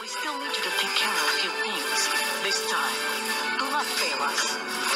We still need you to take care of your wings. This time, do not fail us.